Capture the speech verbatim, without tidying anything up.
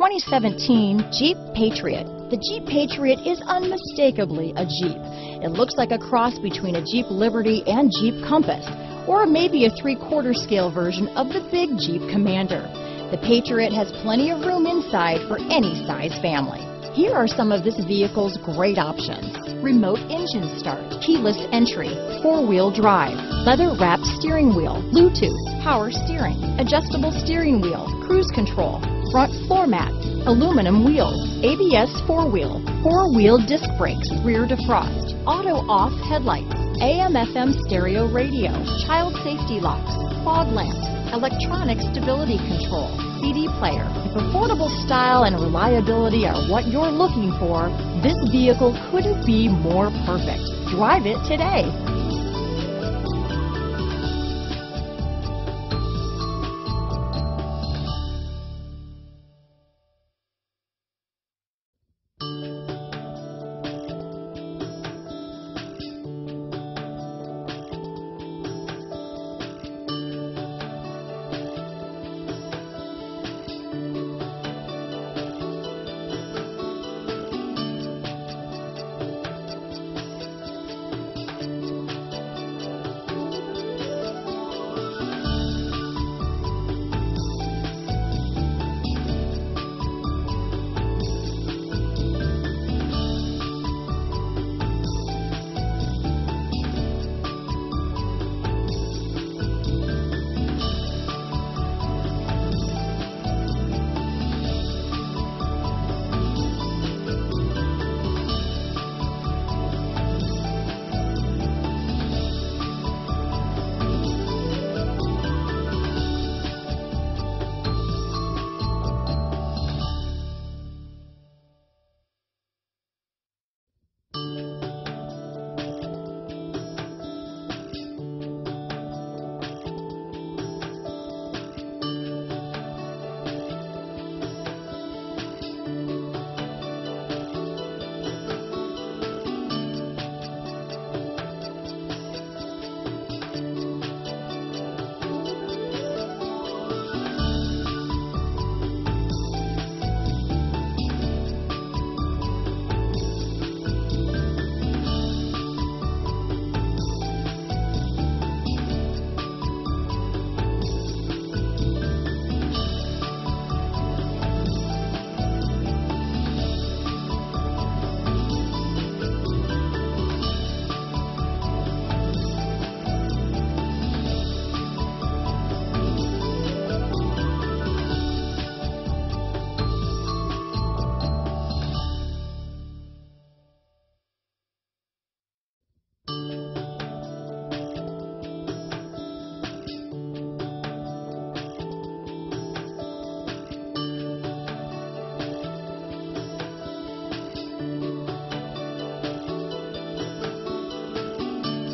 twenty seventeen Jeep Patriot. The Jeep Patriot is unmistakably a Jeep. It looks like a cross between a Jeep Liberty and Jeep Compass, or maybe a three-quarter scale version of the big Jeep Commander. The Patriot has plenty of room inside for any size family. Here are some of this vehicle's great options: remote engine start, keyless entry, four-wheel drive, leather-wrapped steering wheel, Bluetooth, power steering, adjustable steering wheel, cruise control, front floor mats, aluminum wheels, A B S four-wheel, four-wheel disc brakes, rear defrost, auto-off headlights, A M F M stereo radio, child safety locks, fog lamps, electronic stability control, C D player. If affordable style and reliability are what you're looking for, this vehicle couldn't be more perfect. Drive it today.